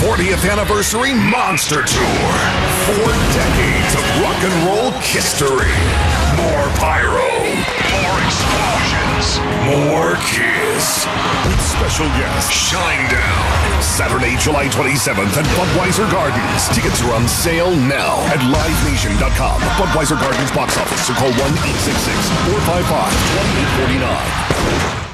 40th Anniversary Monster Tour. 4 decades of rock and roll history. More pyro. More explosions. More KISS. With special guest Shinedown. Saturday, July 27th at Budweiser Gardens. Tickets are on sale now at livenation.com. Budweiser Gardens box office. So call 1-866-455-2849.